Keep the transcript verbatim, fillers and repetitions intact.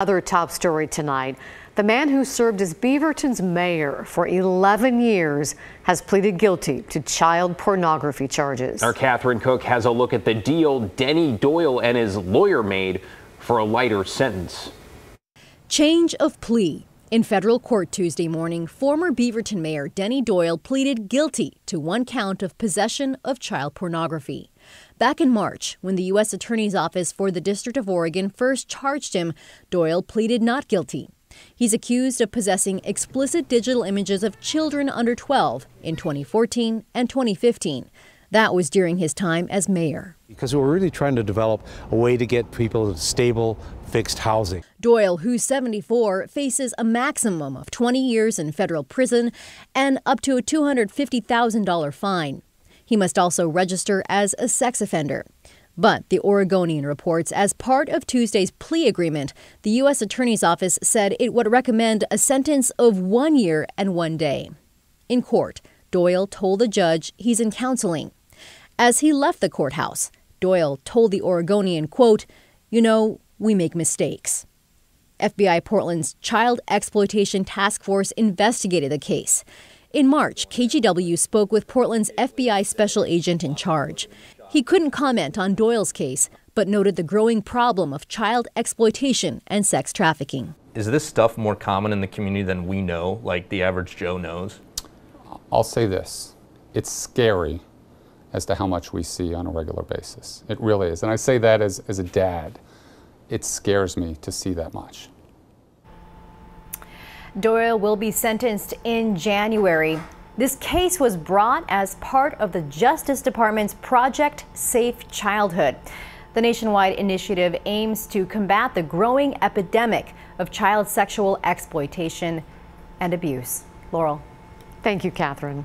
Other top story tonight, the man who served as Beaverton's mayor for eleven years has pleaded guilty to child pornography charges. Our Catherine Cook has a look at the deal Denny Doyle and his lawyer made for a lighter sentence. Change of plea. In federal court Tuesday morning, former Beaverton Mayor Denny Doyle pleaded guilty to one count of possession of child pornography. Back in March, when the U S Attorney's Office for the District of Oregon first charged him, Doyle pleaded not guilty. He's accused of possessing explicit digital images of children under twelve in twenty fourteen and twenty fifteen. That was during his time as mayor. Because we were really trying to develop a way to get people to stable, fixed housing. Doyle, who's seventy-four, faces a maximum of twenty years in federal prison and up to a two hundred fifty thousand dollar fine. He must also register as a sex offender. But the Oregonian reports, as part of Tuesday's plea agreement, the U S Attorney's Office said it would recommend a sentence of one year and one day. In court, Doyle told the judge he's in counseling. As he left the courthouse, Doyle told the Oregonian, quote, "You know, we make mistakes." F B I Portland's Child Exploitation Task Force investigated the case. In March, K G W spoke with Portland's F B I special agent in charge. He couldn't comment on Doyle's case, but noted the growing problem of child exploitation and sex trafficking. Is this stuff more common in the community than we know, like the average Joe knows? I'll say this. It's scary as to how much we see on a regular basis. It really is. And I say that as, as a dad. It scares me to see that much. Doyle will be sentenced in January. This case was brought as part of the Justice Department's Project Safe Childhood. The nationwide initiative aims to combat the growing epidemic of child sexual exploitation and abuse. Laurel. Thank you, Catherine.